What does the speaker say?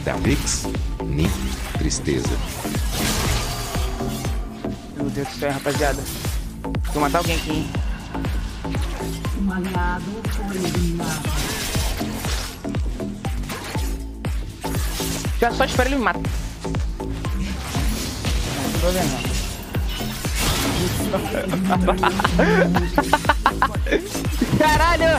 Vitamix, Nick, Tristeza. Meu Deus do céu, rapaziada. Vou matar alguém aqui, hein? Um aliado foi eliminado. Já só espera ele me matar. Não tô vendo, não. Caralho!